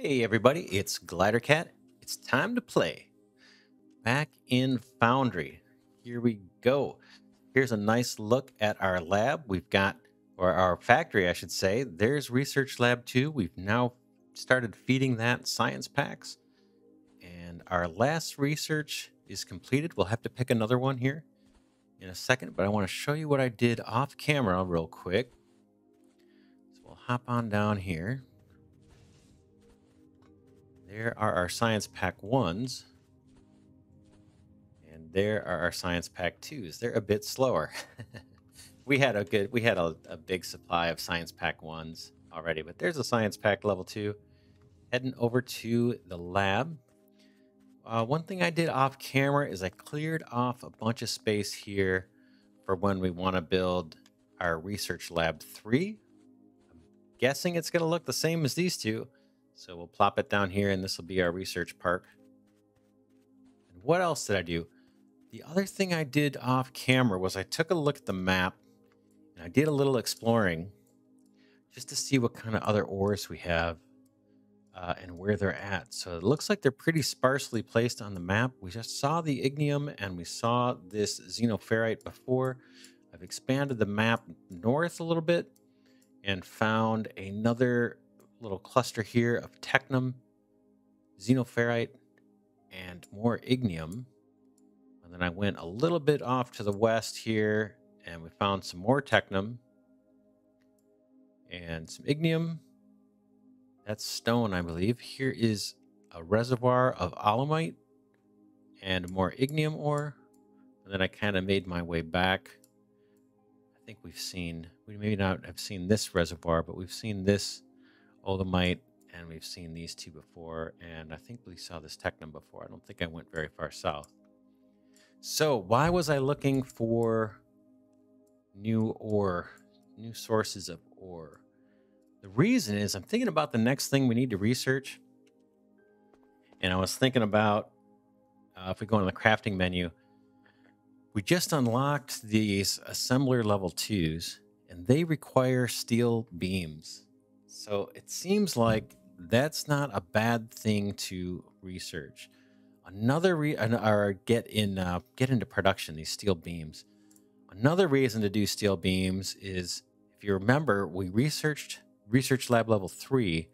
Hey everybody, it's GliderCat. It's time to play. Back in Foundry. Here we go. Here's a nice look at our lab. We've got, or our factory I should say. There's Research Lab 2. We've now started feeding that science packs. And our last research is completed. We'll have to pick another one here in a second, but I want to show you what I did off camera real quick. So we'll hop on down here. There are our science pack 1s. And there are our science pack 2s. They're a bit slower. we had a big supply of science pack 1s already, but there's a science pack level 2. Heading over to the lab. One thing I did off camera is I cleared off a bunch of space here for when we want to build our Research Lab 3. I'm guessing it's going to look the same as these two. So we'll plop it down here, and this will be our research park. And what else did I do? The other thing I did off camera was I took a look at the map, and I did a little exploring just to see what kind of other ores we have and where they're at. So it looks like they're pretty sparsely placed on the map. We just saw the ignium, and we saw this xenoferrite before. I've expanded the map north a little bit and found another little cluster here of technum, xenoferrite, and more ignium. And then I went a little bit off to the west here, and we found some more technum and some ignium. That's stone, I believe. Here is a reservoir of olomite and more ignium ore. And then I kind of made my way back. I think we've seen, we maybe not have seen this reservoir, but we've seen this olomite, and we've seen these two before, and I think we saw this technum before. I don't think I went very far south. So why was I looking for new ore, new sources of ore? The reason is I'm thinking about the next thing we need to research, and I was thinking about if we go on the crafting menu, we just unlocked these assembler level 2s, and they require steel beams. So it seems like that's not a bad thing to research. Another get into production, these steel beams. Another reason to do steel beams is, if you remember, we researched Research Lab Level 3,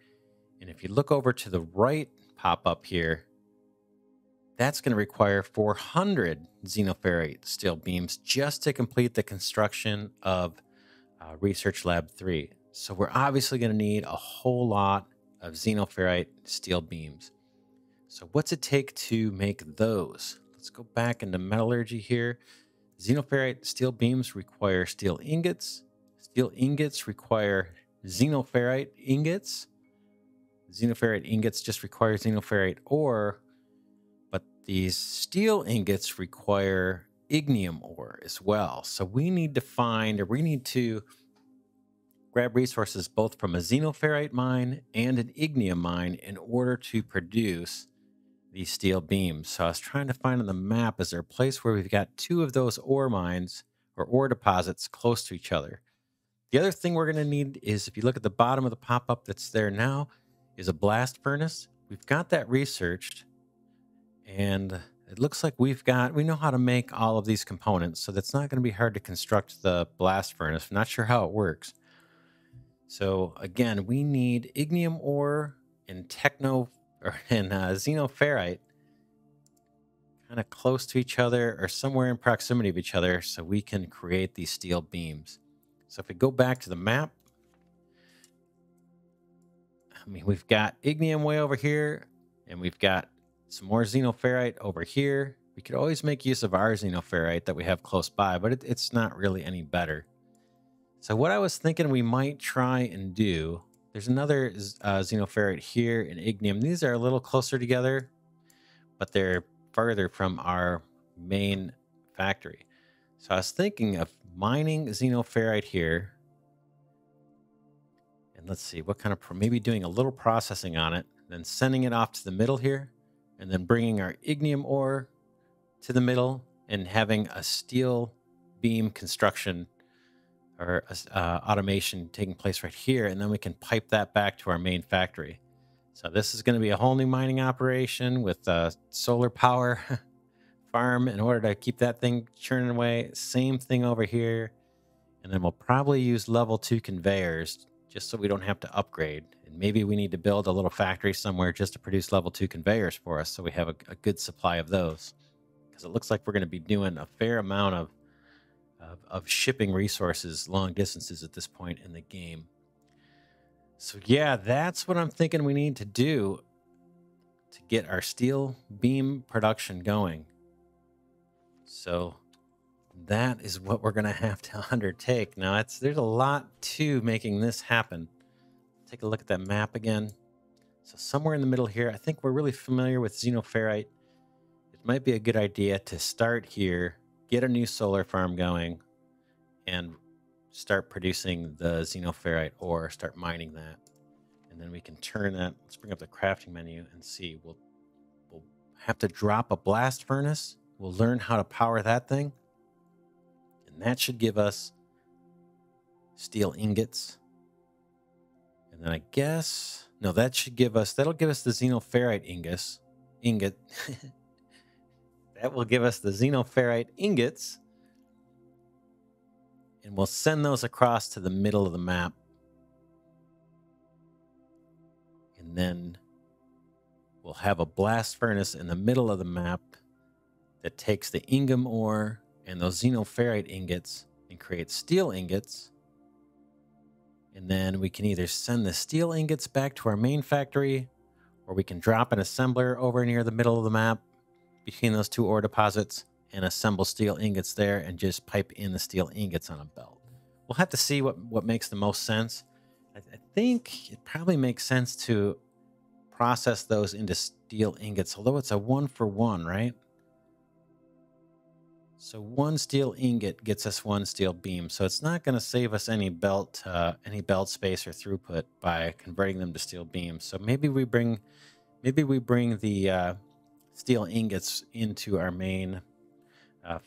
and if you look over to the right pop-up here, that's going to require 400 xenoferrite steel beams just to complete the construction of Research Lab 3. So we're obviously going to need a whole lot of xenoferrite steel beams. So what's it take to make those? Let's go back into metallurgy here. Xenoferrite steel beams require steel ingots. Steel ingots require xenoferrite ingots. Xenoferrite ingots just require xenoferrite ore, but these steel ingots require ignium ore as well. So we need to find, or we need to grab resources both from a xenoferrite mine and an ignium mine in order to produce these steel beams. So I was trying to find on the map, is there a place where we've got two of those ore mines or ore deposits close to each other? The other thing we're going to need is, if you look at the bottom of the pop-up that's there now, is a blast furnace. We've got that researched, and it looks like we've got, we know how to make all of these components, so that's not going to be hard to construct the blast furnace. I'm not sure how it works. So again, we need ignium ore and xenoferrite kind of close to each other or somewhere in proximity of each other so we can create these steel beams. So if we go back to the map, I mean, we've got ignium way over here, and we've got some more xenoferrite over here. We could always make use of our xenoferrite that we have close by, but it's not really any better. So what I was thinking we might try and do, there's another xenoferrite here and ignium. These are a little closer together, but they're further from our main factory. So I was thinking of mining xenoferrite here. And let's see, what kind of, maybe doing a little processing on it, then sending it off to the middle here, and then bringing our ignium ore to the middle and having a steel beam construction or automation taking place right here, and then we can pipe that back to our main factory. So this is going to be a whole new mining operation with solar power farm in order to keep that thing churning away. Same thing over here. And then we'll probably use level 2 conveyors just so we don't have to upgrade. And maybe we need to build a little factory somewhere just to produce level 2 conveyors for us so we have a good supply of those. Because it looks like we're going to be doing a fair amount of shipping resources long distances at this point in the game. So yeah, that's what I'm thinking we need to do to get our steel beam production going. So that is what we're going to have to undertake. Now, there's a lot to making this happen. Take a look at that map again. So somewhere in the middle here, I think we're really familiar with Xenoferrite. It might be a good idea to start here, get a new solar farm going, and start producing the Xenoferrite ore, start mining that. And then we can turn that. Let's bring up the crafting menu and see. We'll have to drop a blast furnace. We'll learn how to power that thing. And that should give us steel ingots. And then I guess, no, that should give us, that'll give us the Xenoferrite ingot. That will give us the Xenoferrite ingots. And we'll send those across to the middle of the map. And then we'll have a blast furnace in the middle of the map that takes the ignium ore and those Xenoferrite ingots and create steel ingots. And then we can either send the steel ingots back to our main factory, or we can drop an assembler over near the middle of the map between those two ore deposits and assemble steel ingots there and just pipe in the steel ingots on a belt. We'll have to see what makes the most sense. I think it probably makes sense to process those into steel ingots, although it's a 1-for-1, right? So 1 steel ingot gets us 1 steel beam. So it's not going to save us any belt space or throughput by converting them to steel beams. So maybe we bring the steel ingots into our main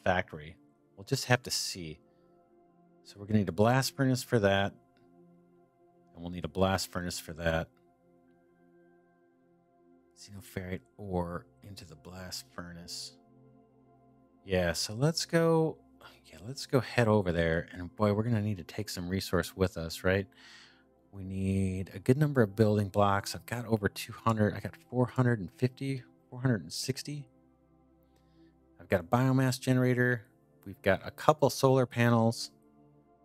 factory. We'll just have to see. So we're going to need a blast furnace for that, and we'll need a blast furnace for that. Xenoferrite ore into the blast furnace. Yeah, so let's go head over there. And boy, we're going to need to take some resource with us, right? We need a good number of building blocks. I've got over 200. I got 450, 460. I've got a biomass generator. We've got a couple solar panels.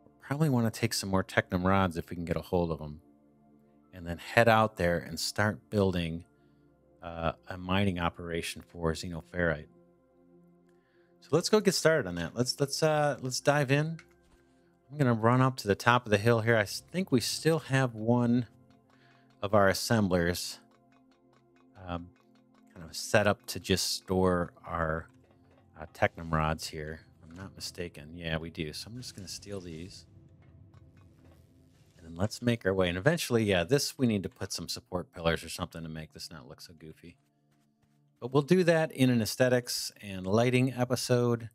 We'll probably want to take some more technum rods if we can get a hold of them. And then head out there and start building a mining operation for Xenoferrite. So let's go get started on that. Let's dive in. I'm gonna run up to the top of the hill here. I think we still have one of our assemblers kind of set up to just store our technum rods here. If I'm not mistaken. Yeah, we do. So I'm just gonna steal these, and then let's make our way. And eventually, yeah, this we need to put some support pillars or something to make this not look so goofy. But we'll do that in an aesthetics and lighting episode.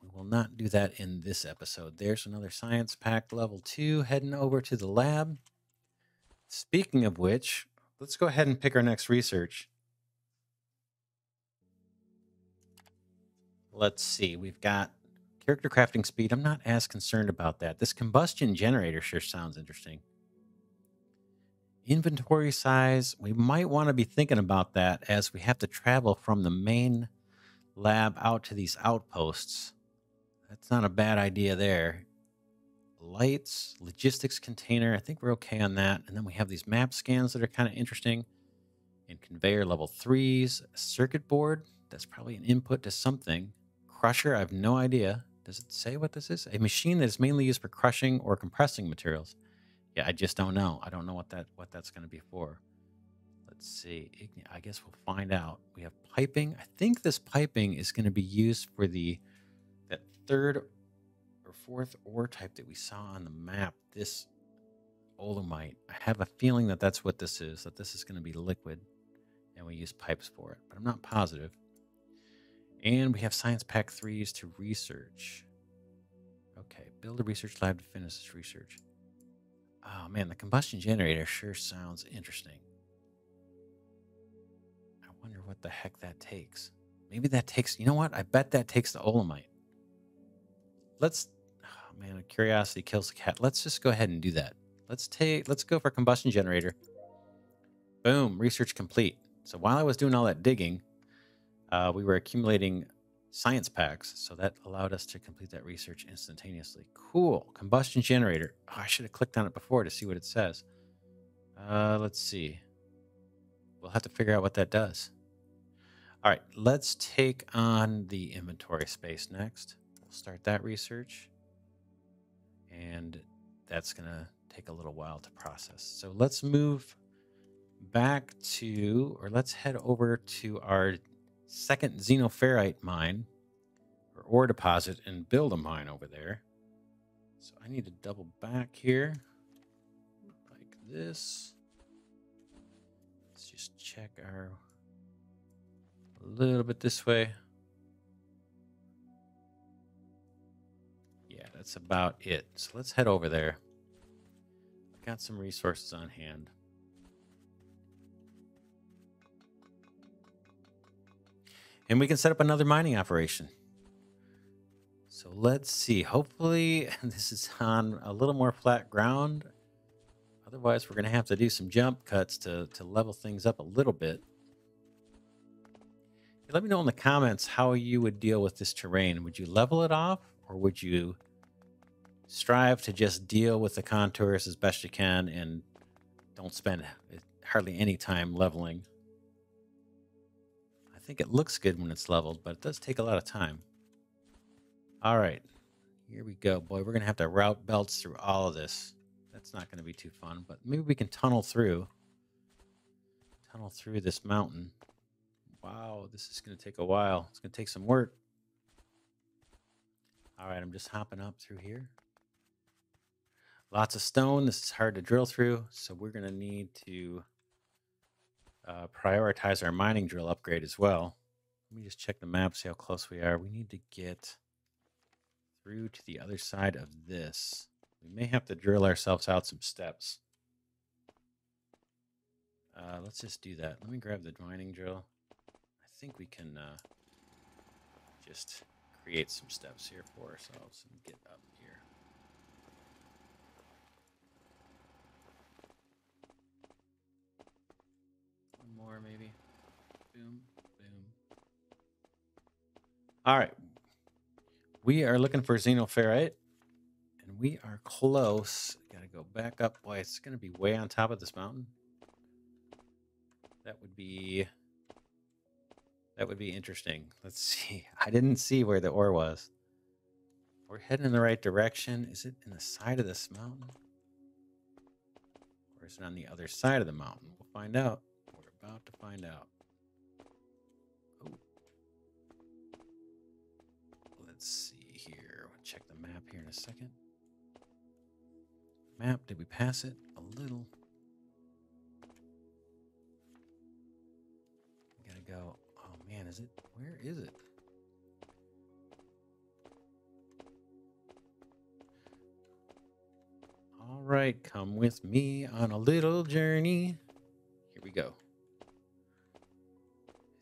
We will not do that in this episode. There's another science pack level 2 heading over to the lab. Speaking of which, let's go ahead and pick our next research. Let's see. We've got character crafting speed. I'm not as concerned about that. This combustion generator sure sounds interesting. Inventory size, we might want to be thinking about that as we have to travel from the main lab out to these outposts. That's not a bad idea there. Lights, logistics container, I think we're okay on that. And then we have these map scans that are kind of interesting. And conveyor level 3s, circuit board, that's probably an input to something. Crusher, I have no idea. Does it say what this is? A machine that is mainly used for crushing or compressing materials. Yeah, I just don't know. I don't know what that's going to be for. Let's see. I guess we'll find out. We have piping. I think this piping is going to be used for that 3rd or 4th ore type that we saw on the map. This olomite. I have a feeling that that's what this is. That this is going to be liquid, and we use pipes for it. But I'm not positive. And we have science pack 3s to research. Okay, build a research lab to finish this research. Oh man, the combustion generator sure sounds interesting. wonder what the heck that takes. Maybe that takes, you know what? I bet that takes the olomite. Let's, oh man, curiosity kills the cat. Let's just go ahead and do that. Let's go for combustion generator. Boom, research complete. So while I was doing all that digging, we were accumulating science packs. So that allowed us to complete that research instantaneously. Cool, combustion generator. Oh, I should have clicked on it before to see what it says. Let's see. We'll have to figure out what that does. All right, let's take on the inventory space next. We'll start that research. And that's gonna take a little while to process. So let's move back to, or let's head over to our second Xenoferrite mine or ore deposit and build a mine over there. So I need to double back here like this. Let's just check our, a little bit this way. Yeah, that's about it. So let's head over there. I've got some resources on hand. And we can set up another mining operation. So let's see. Hopefully this is on a little more flat ground. Otherwise, we're going to have to do some jump cuts to level things up a little bit. Let me know in the comments how you would deal with this terrain. Would you level it off, or would you strive to just deal with the contours as best you can and don't spend hardly any time leveling? I think it looks good when it's leveled, but it does take a lot of time. All right, here we go. Boy, we're going to have to route belts through all of this. That's not going to be too fun, but maybe we can tunnel through this mountain. Wow, this is going to take a while. It's going to take some work. All right, I'm just hopping up through here. Lots of stone. This is hard to drill through, so we're going to need to prioritize our mining drill upgrade as well. Let me just check the map, see how close we are. We need to get through to the other side of this. We may have to drill ourselves out some steps. Let's just do that. Let me grab the mining drill. I think we can just create some steps here for ourselves and get up here. One more maybe. Boom, boom. All right. We are looking for Xenoferrite, and we are close. Got to go back up. Boy, it's going to be way on top of this mountain. That would be interesting. Let's see. I didn't see where the ore was. We're heading in the right direction. Is it in the side of this mountain? Or is it on the other side of the mountain? We'll find out. We're about to find out. Oh. Let's see here. We'll check the map here in a second. Map, did we pass it? A little. We gotta go. Man, is it? Where is it? All right, come with me on a little journey. Here we go.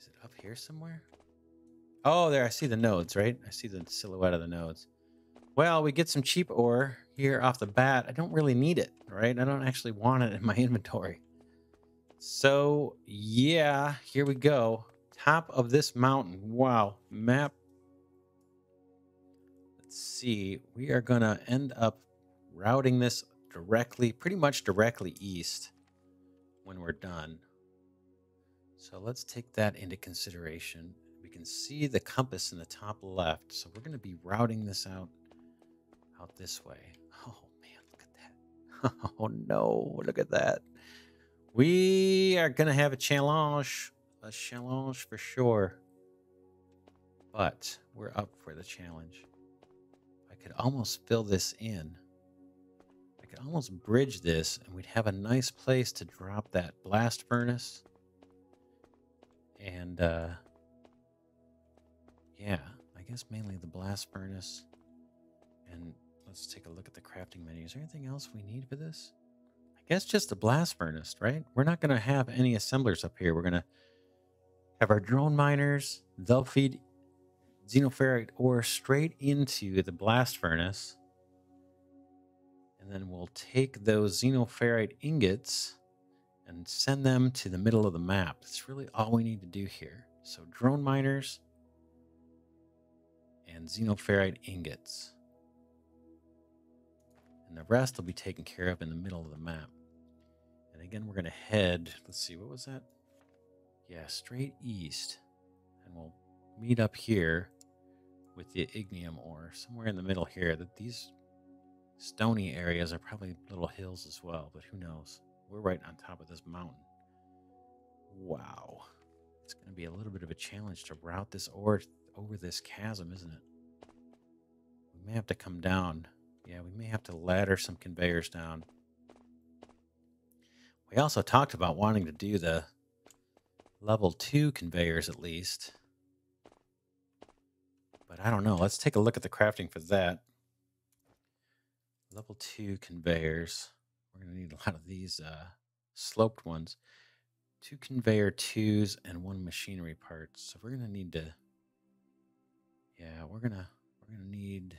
Is it up here somewhere? Oh, there, I see the nodes, right? I see the silhouette of the nodes. Well, we get some cheap ore here off the bat. I don't really need it, right? I don't actually want it in my inventory. So, yeah, here we go. Top of this mountain. Wow. Map. Let's see. We are going to end up routing this pretty much directly east when we're done. So let's take that into consideration. We can see the compass in the top left. So we're going to be routing this out this way. Oh man, look at that. Oh no, look at that. We are going to have a challenge. A challenge for sure, but we're up for the challenge. I could almost fill this in. I could almost bridge this, and we'd have a nice place to drop that blast furnace. And yeah, I guess mainly the blast furnace. And let's take a look at the crafting menu. Is there anything else we need for this? I guess just the blast furnace, right? We're not going to have any assemblers up here. We're going to have our drone miners. They'll feed xenoferrite ore straight into the blast furnace. And then we'll take those xenoferrite ingots and send them to the middle of the map. That's really all we need to do here. So drone miners and xenoferrite ingots. And the rest will be taken care of in the middle of the map. And again, we're going to head, let's see, what was that? Yeah, straight east. And we'll meet up here with the ignium ore, somewhere in the middle here. That these stony areas are probably little hills as well, but who knows? We're right on top of this mountain. Wow. It's going to be a little bit of a challenge to route this ore over this chasm, isn't it? We may have to come down. Yeah, we may have to ladder some conveyors down. We also talked about wanting to do the level 2 conveyors at least. But I don't know. Let's take a look at the crafting for that. Level 2 conveyors. We're going to need a lot of these sloped ones. 2 conveyor 2s and 1 machinery parts. So we're going to need to... Yeah, we're going to need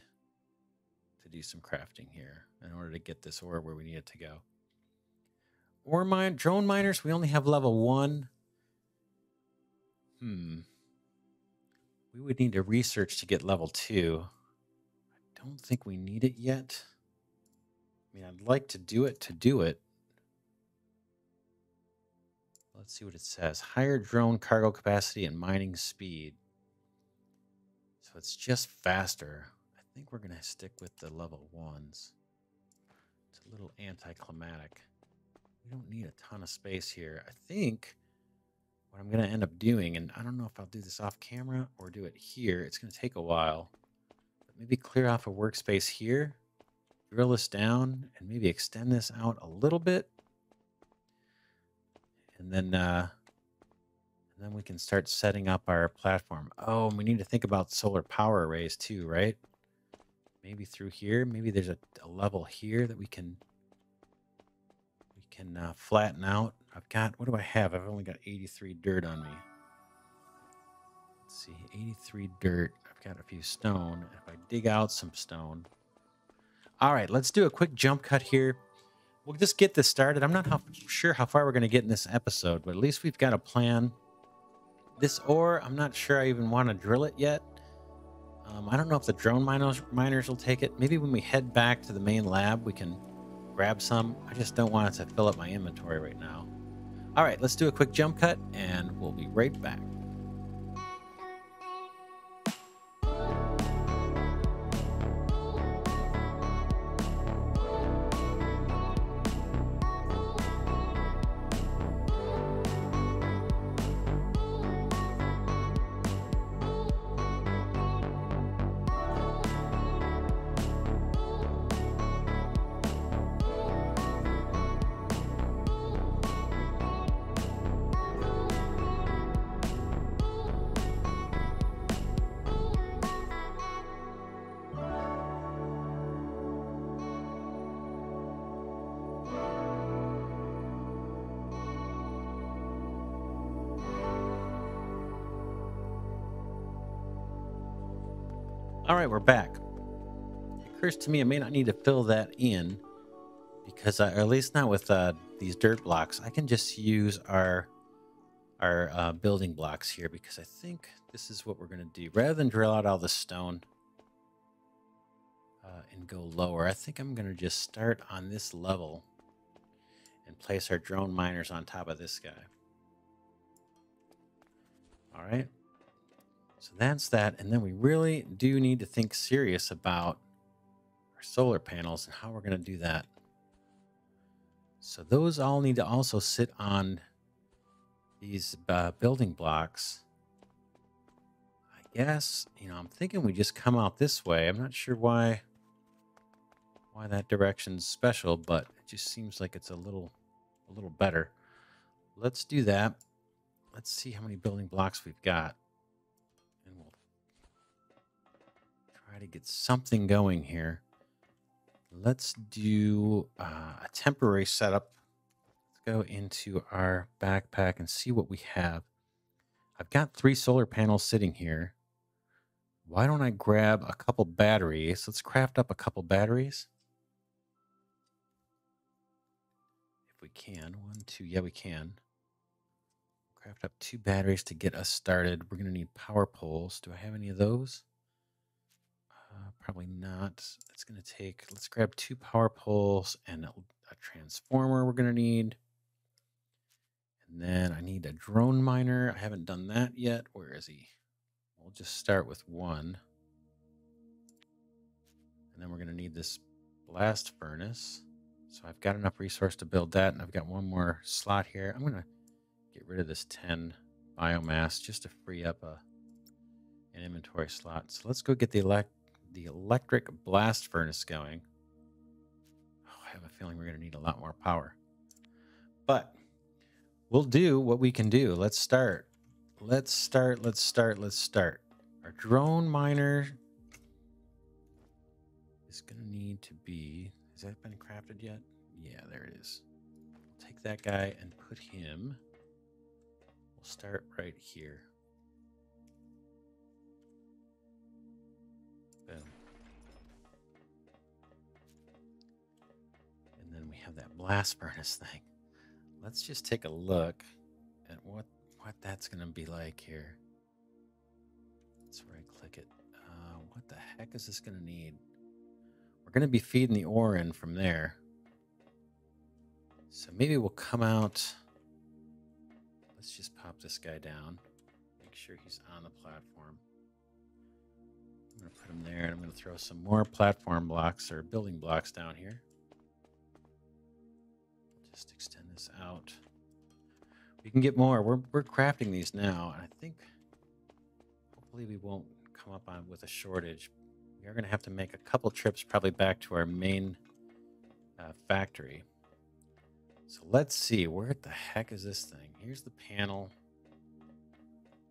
to do some crafting here in order to get this ore where we need it to go. Ore mine, drone miners, we only have level 1. We would need to research to get level 2. I don't think we need it yet. I mean, I'd like to do it. Let's see what it says. Higher drone cargo capacity and mining speed. So it's just faster. I think we're going to stick with the level 1s. It's a little anticlimactic. We don't need a ton of space here. I think what I'm going to end up doing, and I don't know if I'll do this off camera or do it here. It's going to take a while. But maybe clear off a workspace here, drill this down, and maybe extend this out a little bit. And then we can start setting up our platform. Oh, and we need to think about solar power arrays too, right? Maybe through here. Maybe there's a level here that we can flatten out. I've got, what do I have? I've only got 83 dirt on me. Let's see, 83 dirt. I've got a few stone. If I dig out some stone. All right, let's do a quick jump cut here. We'll just get this started. I'm not sure how far we're going to get in this episode, but at least we've got a plan. This ore, I'm not sure I even want to drill it yet. I don't know if the drone miners will take it. Maybe when we head back to the main lab, we can grab some. I just don't want it to fill up my inventory right now. All right, let's do a quick jump cut, and we'll be right back. All right, we're back. It occurs to me I may not need to fill that in because, or at least not with these dirt blocks. I can just use our building blocks here because I think this is what we're going to do. Rather than drill out all the stone and go lower, I think I'm going to just start on this level and place our drone miners on top of this guy. All right. So that's that, and then we really do need to think serious about our solar panels and how we're going to do that. So those all need to also sit on these building blocks. I guess, you know, I'm thinking we just come out this way. I'm not sure why that direction's special, but it just seems like it's a little better. Let's do that. Let's see how many building blocks we've got. To get something going here. Let's do a temporary setup. Let's go into our backpack and see what we have. I've got 3 solar panels sitting here. Why don't I grab a couple batteries? Let's craft up a couple batteries. If we can. 1, 2. Yeah, we can. Craft up 2 batteries to get us started. We're going to need power poles. Do I have any of those? Probably not. It's going to take... Let's grab 2 power poles and a transformer we're going to need. And then I need a drone miner. I haven't done that yet. Where is he? We'll just start with 1. And then we're going to need this blast furnace. So I've got enough resource to build that. And I've got 1 more slot here. I'm going to get rid of this 10 biomass just to free up an inventory slot. So let's go get the electric blast furnace going. Oh, I have a feeling we're going to need a lot more power. But we'll do what we can do. Let's start. Let's start. Our drone miner is going to need to be... Has that been crafted yet? Yeah, there it is. We'll take that guy and put him... We'll start right here. Boom. And then we have that blast furnace thing. Let's just take a look at what that's going to be like here. Let's right-click it. What the heck is this going to need? We're going to be feeding the ore in from there. So maybe we'll come out... Let's just pop this guy down. Make sure he's on the platform. I'm going to put him there, and I'm going to throw some more platform blocks or building blocks down here. Just extend this out. We can get more. We're crafting these now, and I think hopefully we won't come up on with a shortage. We are going to have to make a couple trips probably back to our main factory. So let's see, where the heck is this thing? Here's the panel.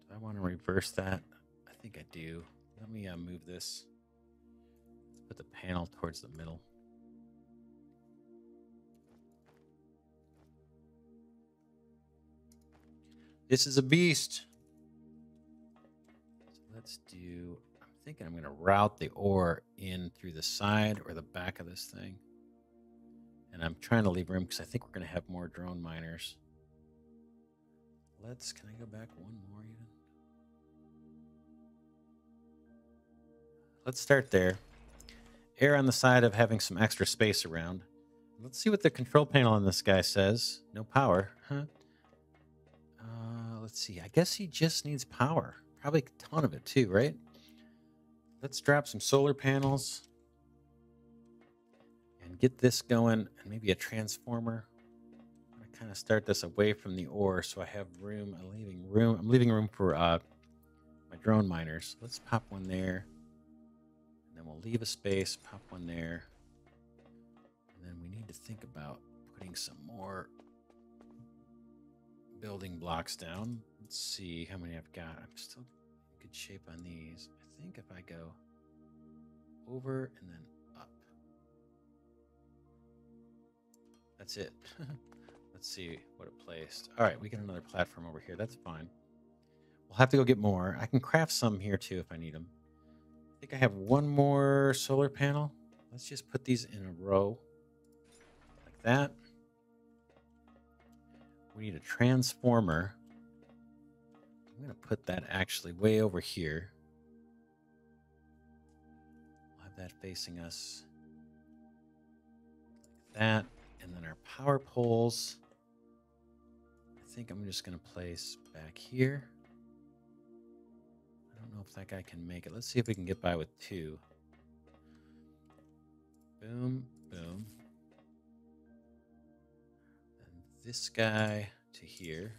Do I want to reverse that? I think I do. Let me move this. Let's put the panel towards the middle. This is a beast. So let's do, I'm thinking I'm going to route the ore in through the side or the back of this thing. And I'm trying to leave room because I think we're going to have more drone miners. Let's, can I go back 1 more even? Let's start there. Err on the side of having some extra space around. Let's see what the control panel on this guy says. No power, huh? Let's see. I guess he just needs power. Probably a ton of it too, right? Let's drop some solar panels. Get this going, and maybe a transformer. I'm gonna kind of start this away from the ore, so I have room. I'm leaving room for my drone miners. Let's pop 1 there, and then we'll leave a space. Pop 1 there, and then we need to think about putting some more building blocks down. Let's see how many I've got. I'm still in good shape on these. I think if I go over and then. That's it. Let's see what it placed. All right, we got another platform over here. That's fine. We'll have to go get more. I can craft some here too if I need them. I think I have 1 more solar panel. Let's just put these in a row like that. We need a transformer. I'm going to put that actually way over here. We'll have that facing us like that. And then our power poles, I think I'm just going to place back here. I don't know if that guy can make it. Let's see if we can get by with 2. Boom, boom. And this guy to here.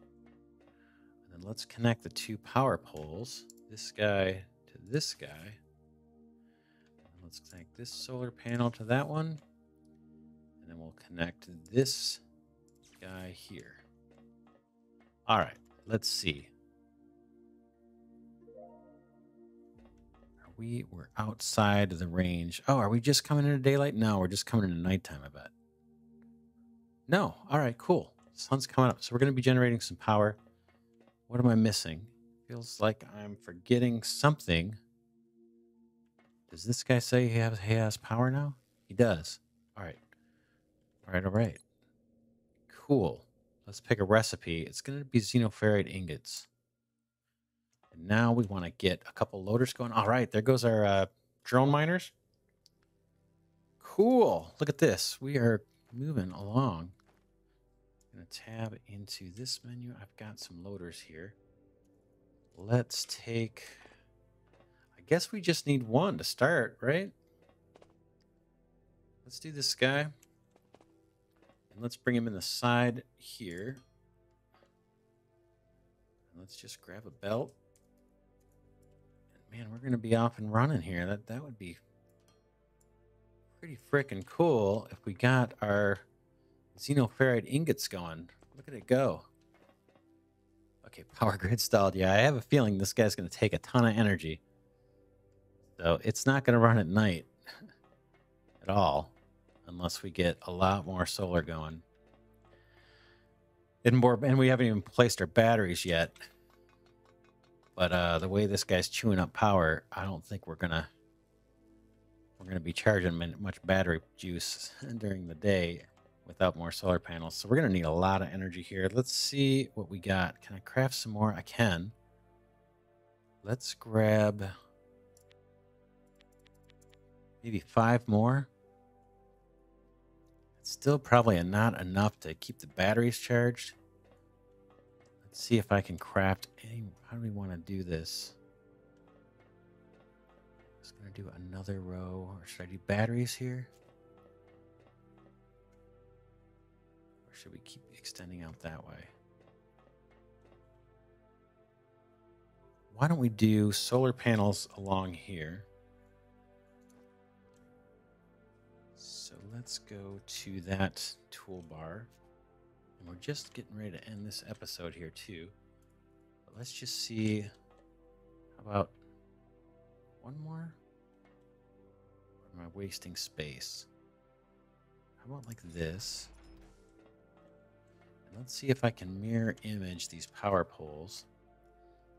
And then let's connect the 2 power poles. This guy to this guy. And let's connect this solar panel to that one. And then we'll connect this guy here. All right, let's see. We're outside of the range. Oh, are we just coming into daylight? No, we're just coming into nighttime, I bet. No, all right, cool. The sun's coming up, so we're going to be generating some power. What am I missing? Feels like I'm forgetting something. Does this guy say he has power now? He does. All right. All right, all right. Cool. Let's pick a recipe. It's going to be Xenoferrite ingots. And now we want to get a couple loaders going. All right, there goes our drone miners. Cool. Look at this. We are moving along. I'm going to tab into this menu. I've got some loaders here. Let's take... I guess we just need one to start, right? Let's do this guy. And let's bring him in the side here. And let's just grab a belt. And man, we're going to be off and running here. That would be pretty freaking cool if we got our Xenoferrite ingots going. Look at it go. Okay, power grid stalled. Yeah, I have a feeling this guy's going to take a ton of energy. So it's not going to run at night at all unless we get a lot more solar going. And we haven't even placed our batteries yet. But the way this guy's chewing up power, I don't think we're going to be charging much battery juice during the day without more solar panels. So we're going to need a lot of energy here. Let's see what we got. Can I craft some more? I can. Let's grab maybe 5 more. It's still probably not enough to keep the batteries charged. Let's see if I can craft any. How do we want to do this? I'm just going to do another row. Or should I do batteries here? Should we keep extending out that way? Why don't we do solar panels along here? So let's go to that toolbar. And we're just getting ready to end this episode here too. But let's just see, how about one more? Or am I wasting space? How about like this? Let's see if I can mirror image these power poles.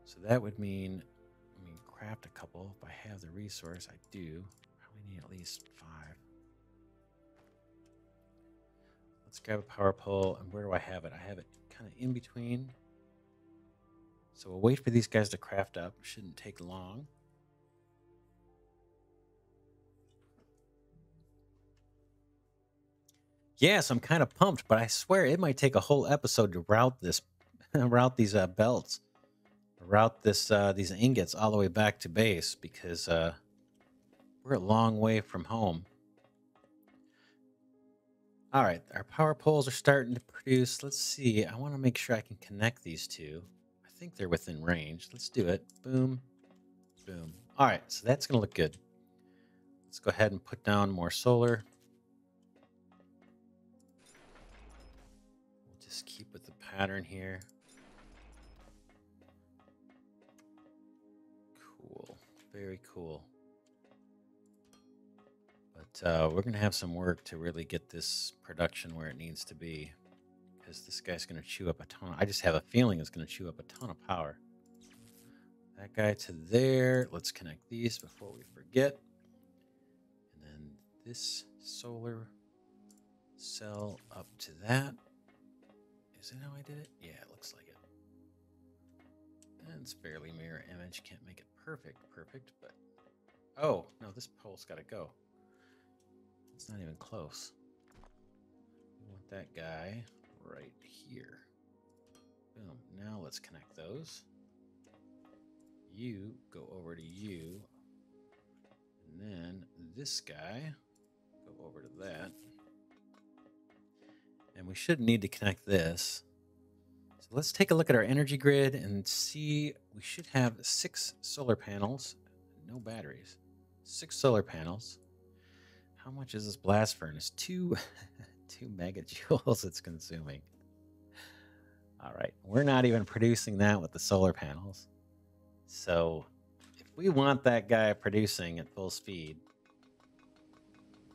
So that would mean, I mean, craft a couple. If I have the resource, I do. Probably need at least 5. Let's grab a power pole. And where do I have it? I have it kind of in between. So we'll wait for these guys to craft up. It shouldn't take long. Yes, I'm kind of pumped, but I swear it might take a whole episode to route these ingots all the way back to base, because we're a long way from home. All right, our power poles are starting to produce. Let's see. I want to make sure I can connect these two. I think they're within range. Let's do it. Boom, boom. All right, so that's going to look good. Let's go ahead and put down more solar. Just keep with the pattern here. Cool. Very cool. But we're going to have some work to really get this production where it needs to be, because this guy's going to chew up a ton. I just have a feeling it's going to chew up a ton of power. That guy to there. Let's connect these before we forget. And then this solar cell up to that. Is that how I did it? Yeah, it looks like it. And it's fairly mirror image. Can't make it perfect, but... Oh, no, this pole's got to go. It's not even close. We want that guy right here. Boom. Now let's connect those. You go over to you. And then this guy, go over to that. And we should need to connect this. So let's take a look at our energy grid and see. We should have 6 solar panels, no batteries. 6 solar panels. How much is this blast furnace? 2 megajoules it's consuming. All right, we're not even producing that with the solar panels. So if we want that guy producing at full speed,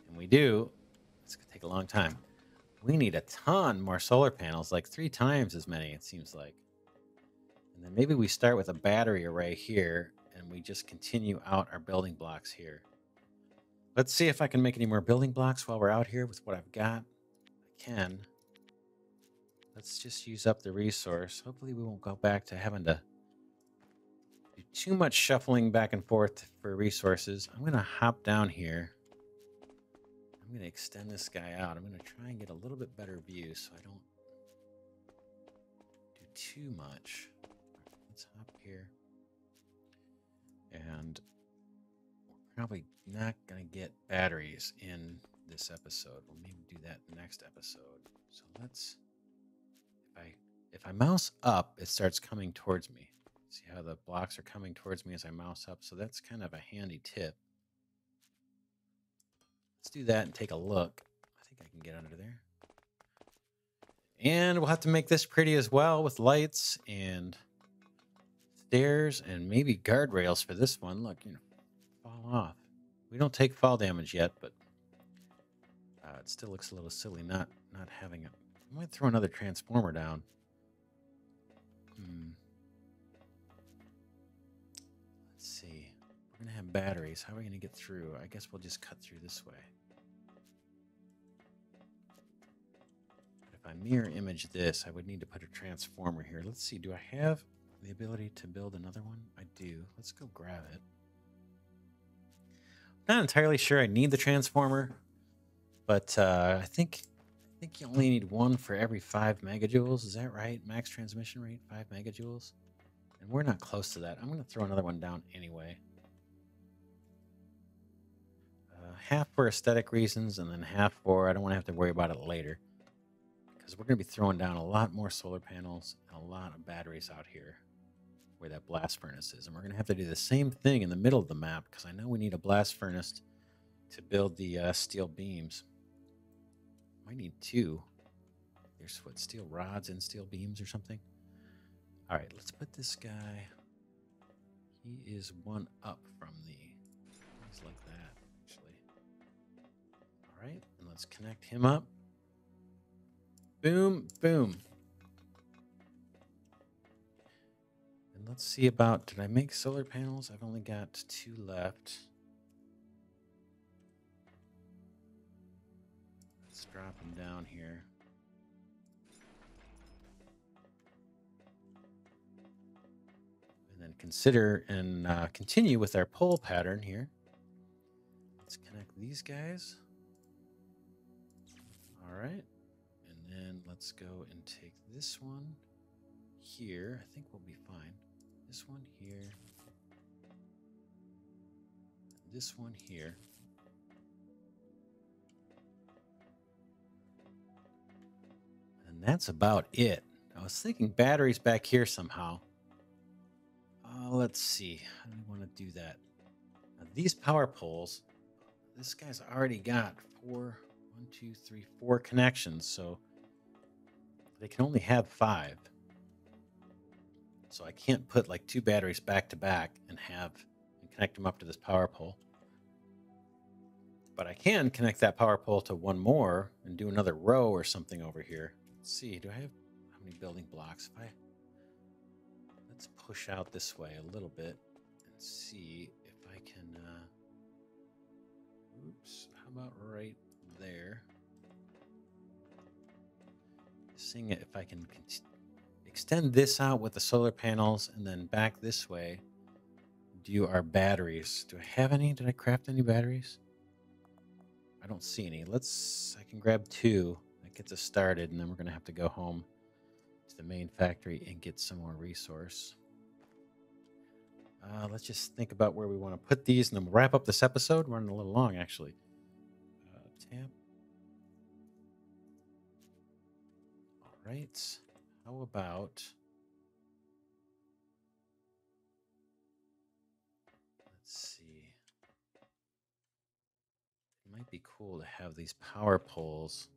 and we do, it's gonna take a long time. We need a ton more solar panels, like 3 times as many, it seems like. And then maybe we start with a battery array here and we just continue out our building blocks here. Let's see if I can make any more building blocks while we're out here with what I've got. I can. Let's just use up the resource. Hopefully we won't go back to having to do too much shuffling back and forth for resources. I'm going to hop down here. I'm going to extend this guy out. I'm going to try and get a little bit better view so I don't do too much. Let's hop here. And we're probably not going to get batteries in this episode. We'll maybe do that next episode. So let's... If I mouse up, it starts coming towards me. See how the blocks are coming towards me as I mouse up? So that's kind of a handy tip. Let's do that and take a look. I think I can get under there. And we'll have to make this pretty as well with lights and stairs and maybe guardrails for this one. Look, you know, fall off. We don't take fall damage yet, but it still looks a little silly not having it. I might throw another transformer down. Let's see. We're going to have batteries. How are we going to get through? I guess we'll just cut through this way. But if I mirror image this, I would need to put a transformer here. Let's see. Do I have the ability to build another one? I do. Let's go grab it. I'm not entirely sure I need the transformer, but I think you only need one for every 5 megajoules. Is that right? Max transmission rate, 5 megajoules. And we're not close to that. I'm going to throw another one down anyway. Half for aesthetic reasons and then half for I don't want to have to worry about it later. Because we're going to be throwing down a lot more solar panels and a lot of batteries out here where that blast furnace is. And we're going to have to do the same thing in the middle of the map because I know we need a blast furnace to build the steel beams. I need two. There's what, steel rods and steel beams or something? All right, let's put this guy. He is one up from the... He's like that, actually. All right, and let's connect him up. Boom, boom. And let's see about... Did I make solar panels? I've only got 2 left. Drop them down here. And then consider and continue with our pole pattern here. Let's connect these guys. All right. And then let's go and take this one here. I think we'll be fine. This one here. This one here. That's about it. I was thinking batteries back here somehow. Let's see. How do we want to do that? Now, these power poles, this guy's already got 4 connections, so they can only have 5. So I can't put like 2 batteries back to back and connect them up to this power pole. But I can connect that power pole to one more and do another row or something over here. Let's see, do I have how many building blocks? Let's push out this way a little bit and see if I can, oops, how about right there? Seeing if I can extend this out with the solar panels and then back this way, do our batteries. Do I have any? Did I craft any batteries? I don't see any. I can grab 2. Gets us started, and then we're going to have to go home to the main factory and get some more resource. Let's just think about where we want to put these, and then we'll wrap up this episode. Running a little long, actually. Tap. All right. How about... Let's see. It might be cool to have these power poles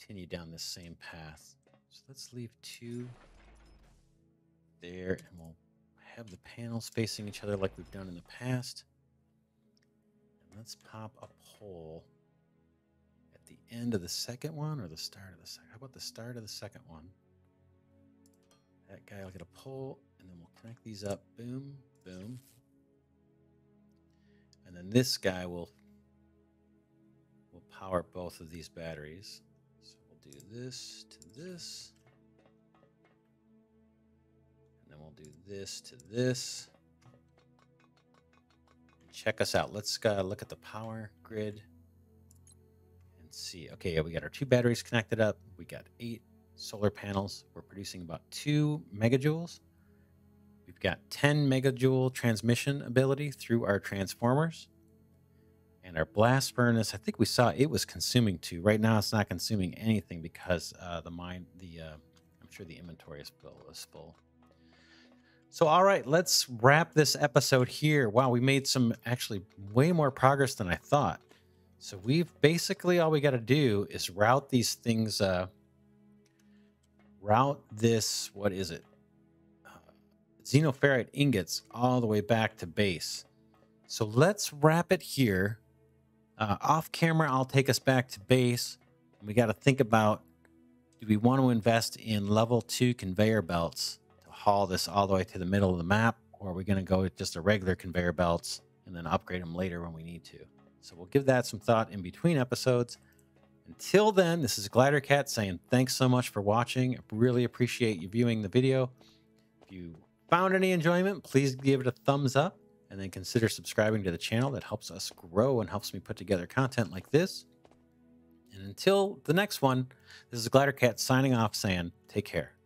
continue down this same path. So let's leave 2 there, and we'll have the panels facing each other like we've done in the past. And let's pop a pole at the end of the second one or the start of the second. How about the start of the second one? That guy will get a pole, and then we'll crank these up. Boom, boom. And then this guy will power both of these batteries. So we'll do this to this. And then we'll do this to this. Check us out. Let's look at the power grid and see. Okay, we got our two batteries connected up. We got 8 solar panels. We're producing about 2 megajoules. We've got 10 megajoule transmission ability through our transformers. And our blast furnace, I think we saw it was consuming 2. Right now it's not consuming anything because I'm sure the inventory is full. So, all right, let's wrap this episode here. Wow, we made some actually way more progress than I thought. So we've basically all we got to do is route these things, route this, what is it? Xenoferrite ingots all the way back to base. So let's wrap it here. Off camera, I'll take us back to base. We got to think about, do we want to invest in level 2 conveyor belts to haul this all the way to the middle of the map? Or are we going to go with just the regular conveyor belts and then upgrade them later when we need to? So we'll give that some thought in between episodes. Until then, this is GliderCat saying thanks so much for watching. I really appreciate you viewing the video. If you found any enjoyment, please give it a thumbs up and then consider subscribing to the channel. That helps us grow and helps me put together content like this. And until the next one, this is GliderCat signing off saying take care.